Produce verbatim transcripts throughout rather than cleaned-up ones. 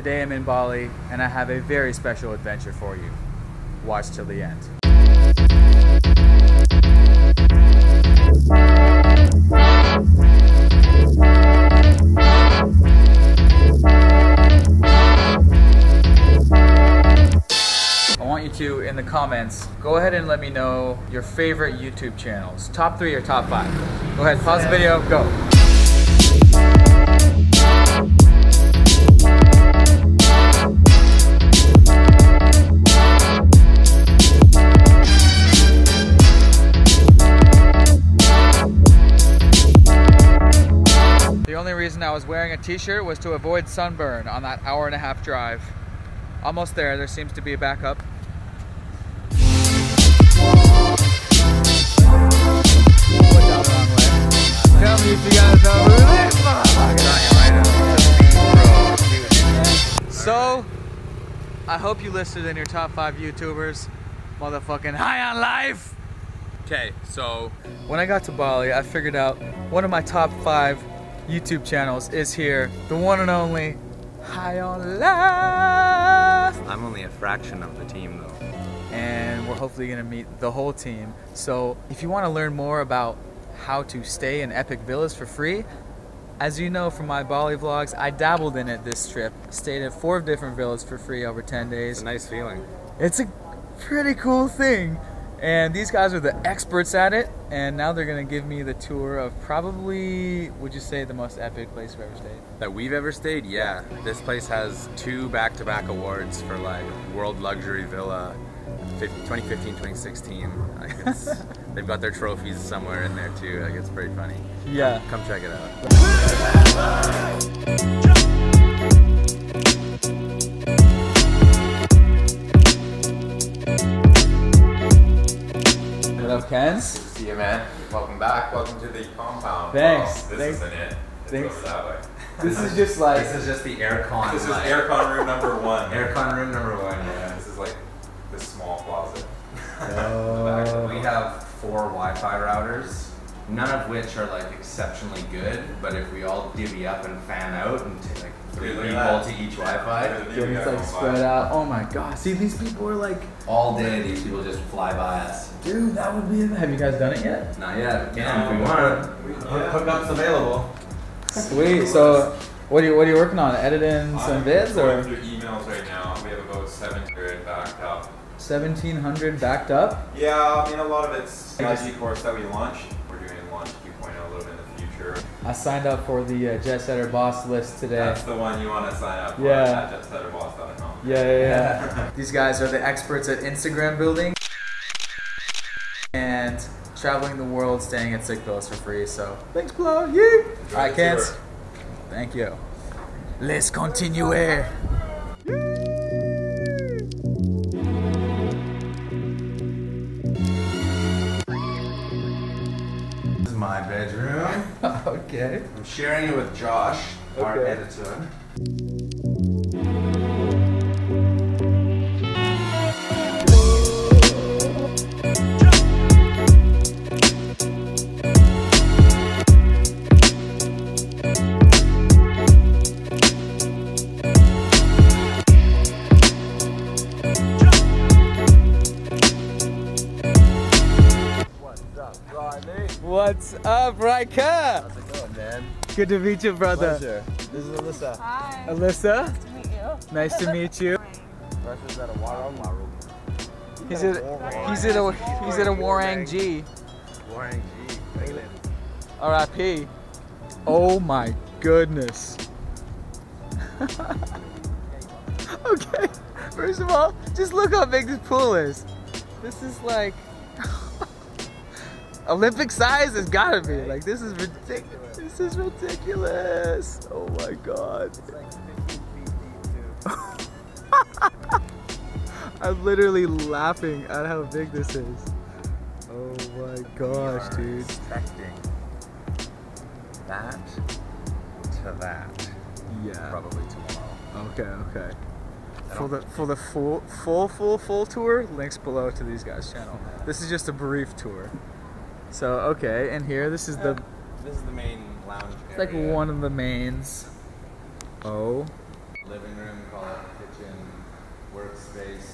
Today I'm in Bali and I have a very special adventure for you. Watch till the end. I want you to, in the comments, go ahead and let me know your favorite YouTube channels. Top three or top five. Go ahead, pause the video, go. I was wearing a t-shirt was to avoid sunburn on that hour and a half drive. Almost there, there seems to be a backup. Tell me if you guys know who this motherfucker is. So, I hope you listed in your top five YouTubers, motherfucking High on Life. Okay, so when I got to Bali, I figured out one of my top five YouTube channels is here, the one and only High on Life. I'm only a fraction of the team though. And we're hopefully gonna meet the whole team. So if you wanna learn more about how to stay in epic villas for free, as you know from my Bali vlogs, I dabbled in it this trip. Stayed at four different villas for free over ten days. It's a nice feeling. It's a pretty cool thing. And these guys are the experts at it, and now they're gonna give me the tour of probably, would you say, the most epic place we've ever stayed? That we've ever stayed? Yeah. This place has two back-to-back awards for like World Luxury Villa, twenty fifteen twenty sixteen. Like it's, they've got their trophies somewhere in there too. Like it's pretty funny. Yeah. Come, come check it out. What up, Kenz? See you, man. Welcome back. Welcome to the compound. Thanks. Wow, this Thanks. isn't it. It goes that way. This is just like... This is just the aircon. This is aircon room number one. Aircon room number one, yeah. This is like this small closet. Oh. We have four Wi-Fi routers, none of which are like exceptionally good, but if we all divvy up and fan out and take like three people to each Wi-Fi, it's like spread out. Oh my god, see these people are like... All day these people just fly by us. Dude, that would be... Have you guys done it yet? Not yet. Yeah, if we want. Yeah. Hookups available. Sweet, so what are you, what are you working on? Editing some vids or? I'm going through emails right now. We have about seven hundred backed up. seventeen hundred backed up? Yeah, I mean a lot of it's I G course that we launched. I signed up for the uh, Jet Setter Boss list today. That's the one you want to sign up for. Yeah. At jet setter boss dot com. Yeah, yeah, yeah. These guys are the experts at Instagram building and traveling the world, staying at sick villas for free. So thanks, Blow. Yeah. All right, kids. Thank you. Let's continue. My bedroom. Okay. I'm sharing it with Josh, okay. Our editor. What's up, Ryker? How's it going, man? Good to meet you, brother. Pleasure. This is Alyssa. Hi. Alyssa. Nice to meet you. Nice to meet you. Russia's at a Warang. He's at a he's at a he's at a Warang G. Warang G. England. R I P. Oh my goodness. Okay. First of all, just look how big this pool is. This is like. Olympic size has gotta be. Like, this is ridiculous. This is ridiculous. Oh my god. It's like fifteen feet deep, too. I'm literally laughing at how big this is. Oh my gosh, dude. Expecting that to that. Yeah. Probably tomorrow. Okay, okay. For the, for the full, full, full, full tour, links below to these guys' channel. This is just a brief tour. So okay, and here this is the uh, this is the main lounge area. It's like one of the mains. Oh living room, call it kitchen, workspace,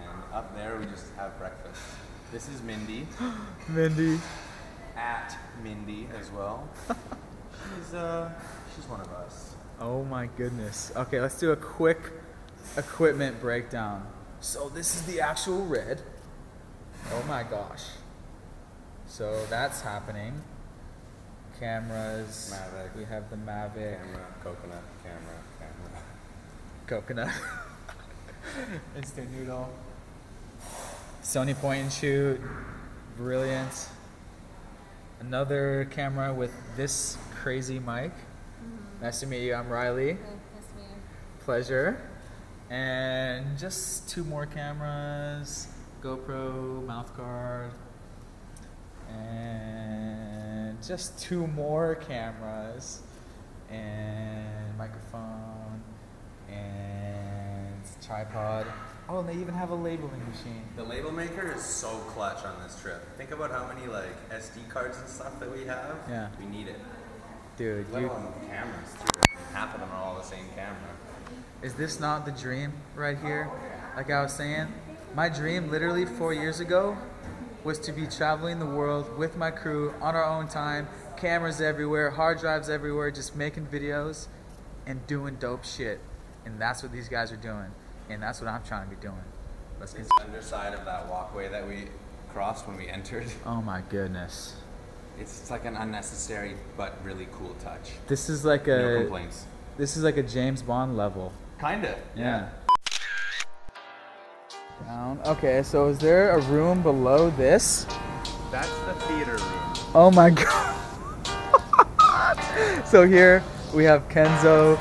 and up there we just have breakfast. This is Mindy. Mindy. At Mindy as well. She's uh, she's one of us. Oh my goodness. Okay, let's do a quick equipment breakdown. So this is the actual Red. Oh my gosh. So that's happening. Cameras. Mavic. We have the Mavic. Camera. Coconut. Camera. Camera. Coconut. Instant noodle. Sony point and shoot. Brilliant. Another camera with this crazy mic. Mm-hmm. Nice to meet you. I'm Riley. Nice to meet you. Pleasure. And just two more cameras. GoPro, mouth guard. And just two more cameras and microphone and tripod. Oh, and they even have a labeling machine. The label maker is so clutch on this trip. Think about how many like S D cards and stuff that we have. Yeah. We need it. Dude, let alone the cameras too. Half of them are all the same camera. Is this not the dream right here? Oh, yeah. Like I was saying, my dream literally four years ago was to be traveling the world with my crew on our own time, cameras everywhere, hard drives everywhere, just making videos and doing dope shit. And that's what these guys are doing. And that's what I'm trying to be doing. Let's get the underside of that walkway that we crossed when we entered. Oh my goodness. It's, it's like an unnecessary but really cool touch. This is like a no complaints. This is like a James Bond level. Kinda. Yeah. yeah. Down. Okay, so is there a room below this? That's the theater room. Oh my god. So here we have Kenzo,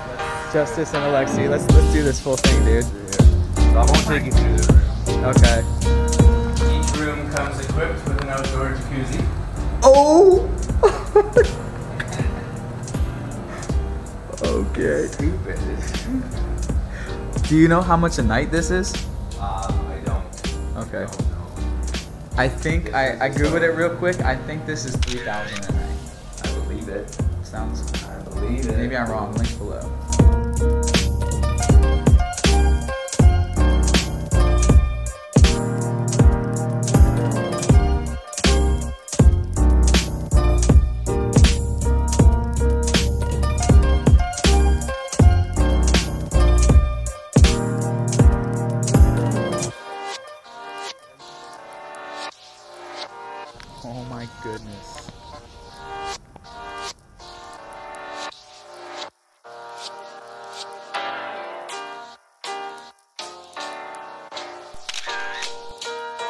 Justice, and Alexi. Let's let's do this full thing, dude. Yeah. I won't take you through the room. Okay. Each room comes equipped with an outdoor jacuzzi. Oh. Okay. Stupid. Do you know how much a night this is? Uh, Okay. No, no. I think I, I googled it real quick. I think this is three thousand a night. I believe it. Sounds. I believe it. Maybe I'm wrong. Link below.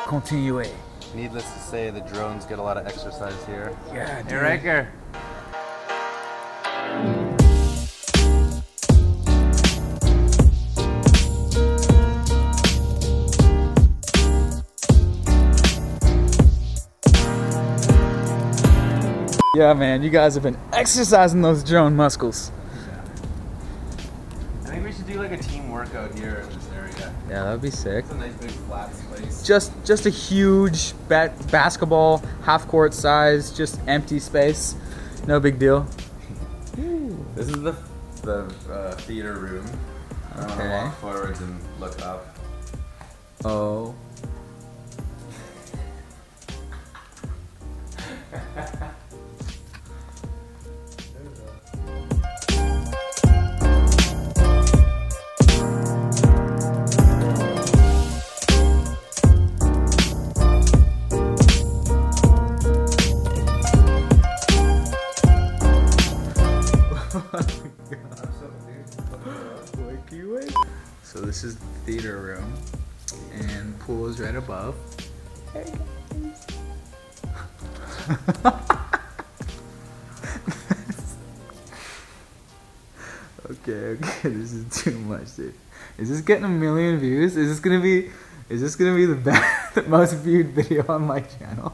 Continue. Needless to say, the drones get a lot of exercise here. Yeah, dude. Hey, Ryker. Yeah, man, you guys have been exercising those drone muscles. Yeah. I think we should do like a team workout here in this area. Yeah, that would be sick. It's a nice big flat space. Just, just a huge ba basketball, half-court size, just empty space. No big deal. This is the the uh, theater room. Okay. I'm gonna walk forwards and look up. Oh. So this is the theater room, and pool is right above. Hey guys. Okay, okay, this is too much, dude. Is this getting a million views? Is this gonna be? Is this gonna be the best, the most viewed video on my channel?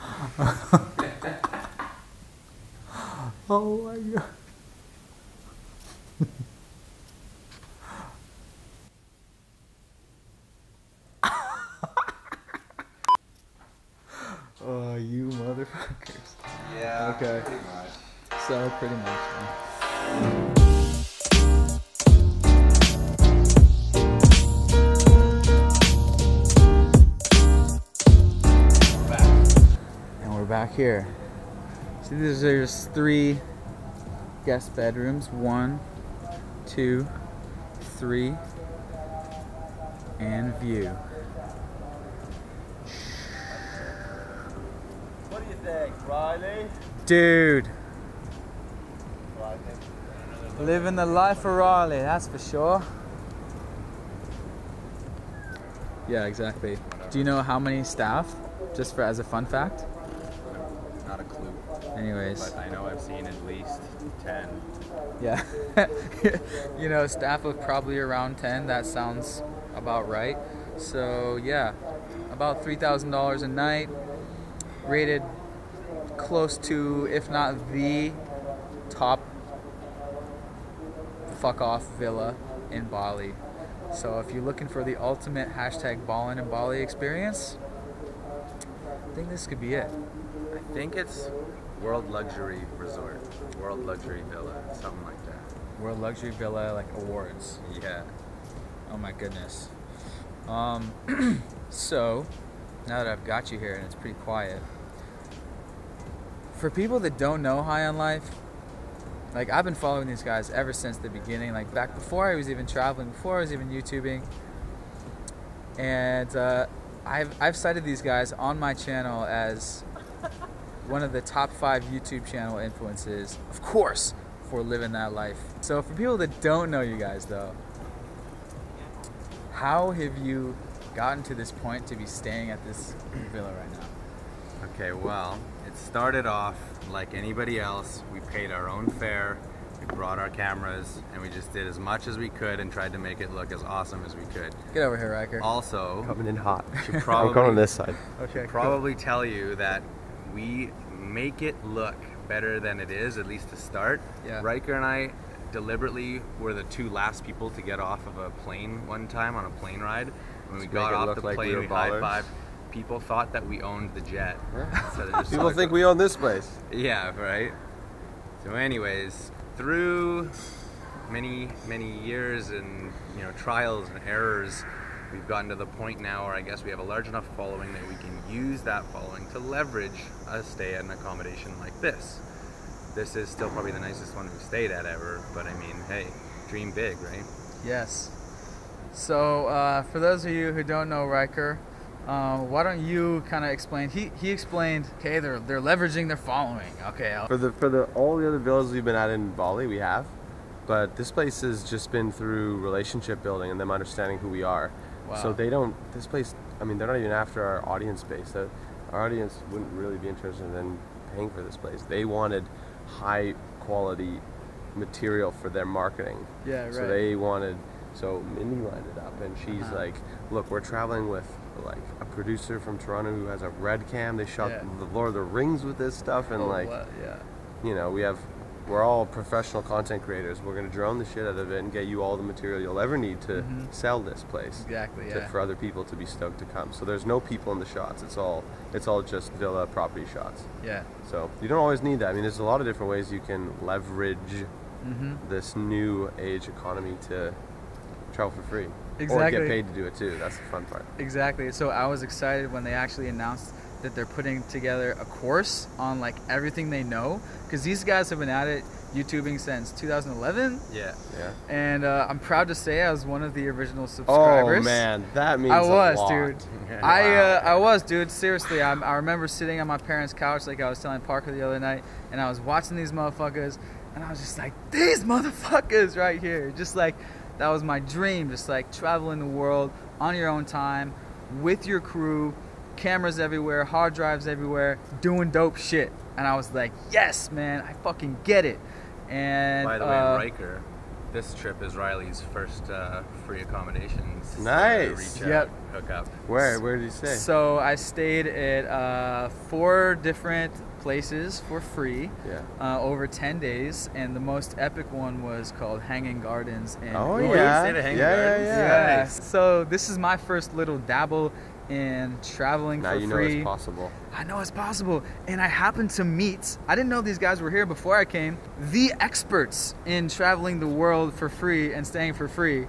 Oh my god. Oh, you motherfuckers. Yeah, okay. Pretty much. So, pretty much. Yeah. back here. See, there's, there's three guest bedrooms. One, two, three, and view. What do you think, Riley? Dude. Living the life of Riley, that's for sure. Yeah, exactly. Whatever. Do you know how many staff? Just for as a fun fact? Not a clue. Anyways. But I know I've seen at least ten. Yeah. You know, staff of probably around ten. That sounds about right. So, yeah. About three thousand dollars a night. Rated close to, if not the top fuck-off villa in Bali. So if you're looking for the ultimate hashtag ballin' in Bali experience, I think this could be it. I think it's World Luxury Resort, World Luxury Villa, something like that. World Luxury Villa, like awards. Yeah. Oh my goodness. Um, so, now that I've got you here and it's pretty quiet, for people that don't know High on Life, like, I've been following these guys ever since the beginning, like back before I was even traveling, before I was even YouTubing. And uh, I've, I've cited these guys on my channel as one of the top five YouTube channel influences, of course, for living that life. So for people that don't know you guys though, how have you gotten to this point to be staying at this villa right now? Okay, well, it started off like anybody else. We paid our own fare, we brought our cameras, and we just did as much as we could and tried to make it look as awesome as we could. Get over here, Ryker. Also, coming in hot. Should probably, I'm going on this side. Okay, should probably cool. Tell you that we make it look better than it is, at least to start. Yeah. Ryker and I deliberately were the two last people to get off of a plane one time on a plane ride. When Let's we got off the like plane, we, we high-fived. People thought that we owned the jet. Yeah. So just people think we own this place. Yeah, right? So anyways, through many, many years and, you know, trials and errors, we've gotten to the point now where I guess we have a large enough following that we can use that following to leverage a stay at an accommodation like this. This is still probably the nicest one we've stayed at ever, but I mean, hey, dream big, right? Yes. So uh, for those of you who don't know Ryker, Uh, why don't you kind of explain? He he explained. Okay, they're they're leveraging their following. Okay. I'll for the for the all the other villas we've been at in Bali, we have, but this place has just been through relationship building and them understanding who we are. Wow. So they don't. This place. I mean, they're not even after our audience base. That our audience wouldn't really be interested in paying for this place. They wanted high quality material for their marketing. Yeah. Right. So they wanted. So Mindy lined it up, and she's uh-huh. like, "Look, we're traveling with." Like a producer from Toronto who has a Red cam. They shot yeah. the Lord of the Rings with this stuff, and oh, like, what? Yeah. You know, we have, we're all professional content creators. We're gonna drone the shit out of it and get you all the material you'll ever need to mm-hmm. sell this place. Exactly. To, yeah. For other people to be stoked to come. So there's no people in the shots. It's all, it's all just villa property shots. Yeah. So you don't always need that. I mean, there's a lot of different ways you can leverage mm-hmm. this new age economy to travel for free. Exactly. Or get paid to do it too. That's the fun part. Exactly. So I was excited when they actually announced that they're putting together a course on like everything they know, because these guys have been at it YouTubing since two thousand eleven. Yeah. Yeah. And uh, I'm proud to say I was one of the original subscribers. Oh man, that means I was, a lot. dude. Wow. I uh, I was, dude. Seriously, I I remember sitting on my parents' couch, like I was telling Parker the other night, and I was watching these motherfuckers, and I was just like, these motherfuckers right here, just like. That was my dream, just like traveling the world on your own time, with your crew, cameras everywhere, hard drives everywhere, doing dope shit. And I was like, yes, man, I fucking get it. And by the way, uh, Ryker, this trip is Riley's first uh, free accommodations. Nice. Reach yep. Out, hook up. Where? Where did you stay? So I stayed at uh, four different places for free yeah. uh, over ten days, and the most epic one was called Hanging Gardens. And oh Lord, yeah. Yeah, Hanging yeah, Gardens. yeah, yeah, yeah. Nice. So this is my first little dabble in traveling now for you free. Know it's possible. I know it's possible, and I happened to meet, I didn't know these guys were here before I came, the experts in traveling the world for free and staying for free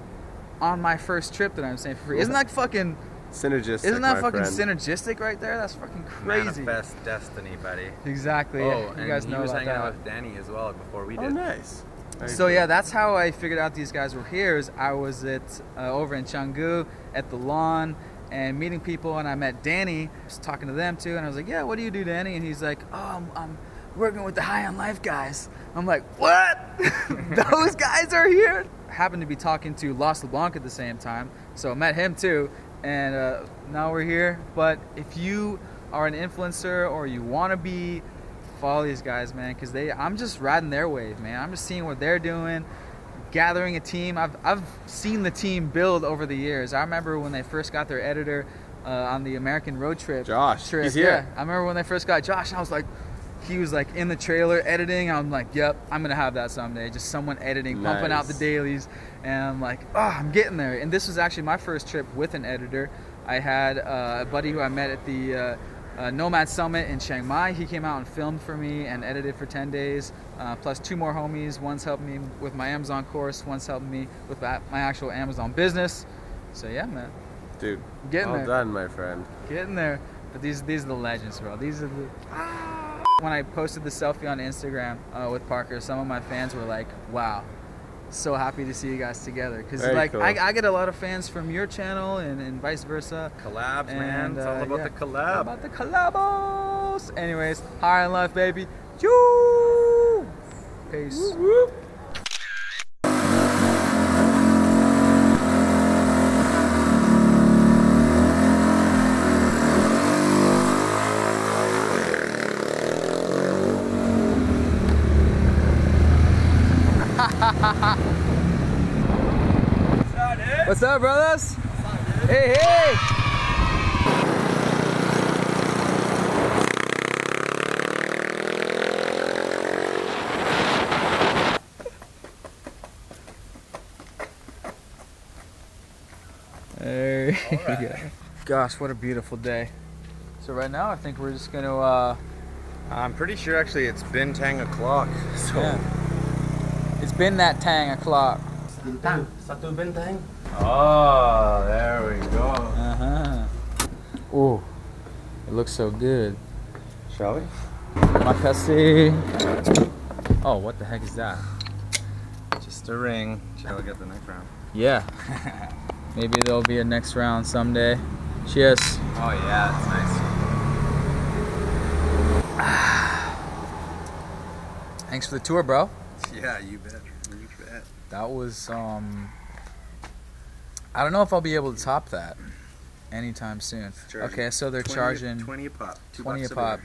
on my first trip that I'm staying for free. Isn't that fucking Synergistic. Isn't that my fucking friend. synergistic right there? That's fucking crazy. Manifest destiny, buddy. Exactly. Oh, yeah. and you guys he know was hanging that. out with Danny as well before we did. Oh, nice. Very so cool. yeah, that's how I figured out these guys were here. Is I was at uh, over in Canggu at the lawn and meeting people, and I met Danny. I was talking to them too, and I was like, "Yeah, what do you do, Danny?" And he's like, "Oh, I'm, I'm working with the High on Life guys." I'm like, "What? Those guys are here?" I happened to be talking to Lost LeBlanc at the same time, so I met him too. And uh, now we're here. But if you are an influencer or you want to be, follow these guys, man, because they I'm just riding their wave, man. I'm just seeing what they're doing, gathering a team. I've, I've seen the team build over the years. I remember when they first got their editor uh, on the American road trip. Josh, trip. he's here. Yeah, I remember when they first got Josh, and I was like, he was like in the trailer editing. I'm like, yep, I'm going to have that someday. Just someone editing, nice. pumping out the dailies. And I'm like, oh, I'm getting there. And this was actually my first trip with an editor. I had uh, a buddy who I met at the uh, uh, Nomad Summit in Chiang Mai. He came out and filmed for me and edited for ten days, uh, plus two more homies. One's helping me with my Amazon course. One's helping me with my actual Amazon business. So, yeah, man. Dude, getting well there. done, my friend. Getting there. But these, these are the legends, bro. These are the... Ah! When I posted the selfie on Instagram uh, with Parker, some of my fans were like, wow, so happy to see you guys together. Because like cool. I, I get a lot of fans from your channel and, and vice versa. Collabs, and, man. It's uh, all about yeah. the collab. All about the collabos. Anyways, High on Life, baby. Choo! Peace. Whoop, whoop. What's up, brothers? What's up, hey, hey! There you right. go. Gosh, what a beautiful day. So right now, I think we're just going to... Uh... I'm pretty sure, actually, it's been tang o'clock. So. Yeah. It's been that tang o'clock. Bintang. Satu bintang. Oh, there we go. Uh huh. Oh, it looks so good. Shall we? Makasih. Oh, what the heck is that? Just a ring. Shall we get the next round? Yeah. Maybe there'll be a next round someday. Cheers. Oh yeah, that's nice. Thanks for the tour, bro. Yeah, you bet. You bet. That was um. I don't know if I'll be able to top that anytime soon. Charging okay, so they're charging twenty a pop. twenty a pop.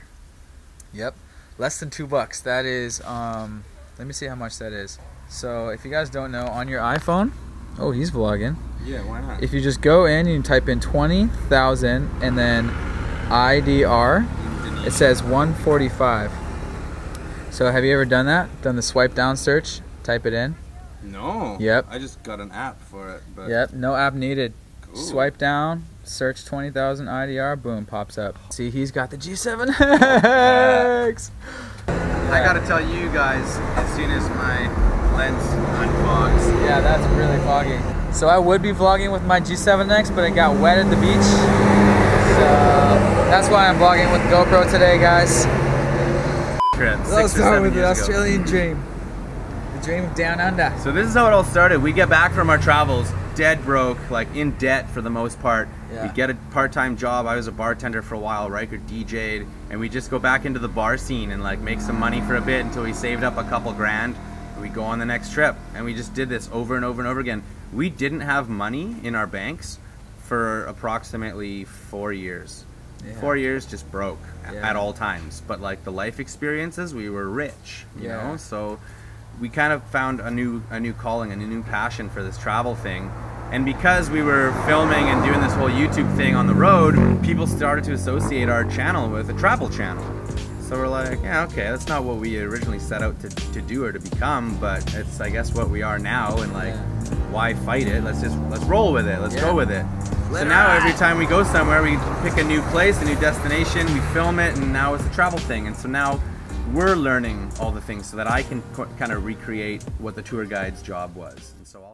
Yep, less than two bucks. That is. Um, let me see how much that is. So if you guys don't know, on your iPhone, oh, he's vlogging. Yeah, why not? If you just go in and type in twenty thousand and then I D R, it says one forty-five. So have you ever done that? Done the swipe down search? Type it in. No. Yep. I just got an app for it. But yep. No app needed. Cool. Swipe down, search twenty thousand I D R, boom, pops up. See, he's got the G seven X. Yeah. I gotta tell you guys, as soon as my lens unfogs. Yeah, that's really foggy. So I would be vlogging with my G seven X, but it got wet at the beach. So that's why I'm vlogging with GoPro today, guys. Let's start with the Australian dream. Dream of down under. So this is how it all started. We get back from our travels, dead broke, like in debt for the most part. Yeah. We get a part-time job. I was a bartender for a while. Ryker D J'd, and we just go back into the bar scene and like make some money for a bit until we saved up a couple grand. We go on the next trip, and we just did this over and over and over again. We didn't have money in our banks for approximately four years. Yeah. Four years just broke yeah. at all times. But like the life experiences, we were rich. You yeah. know, so. We kind of found a new a new calling, a new passion for this travel thing. And because we were filming and doing this whole YouTube thing on the road, people started to associate our channel with a travel channel. So we're like, yeah, okay, that's not what we originally set out to, to do or to become, but it's, I guess, what we are now. And like, why fight it? Let's just, let's roll with it. Let's yeah. go with it. Let so now every time we go somewhere, we pick a new place, a new destination, we film it, and now it's a travel thing. And so now, we're learning all the things so that I can kind of recreate what the tour guide's job was. And so I'll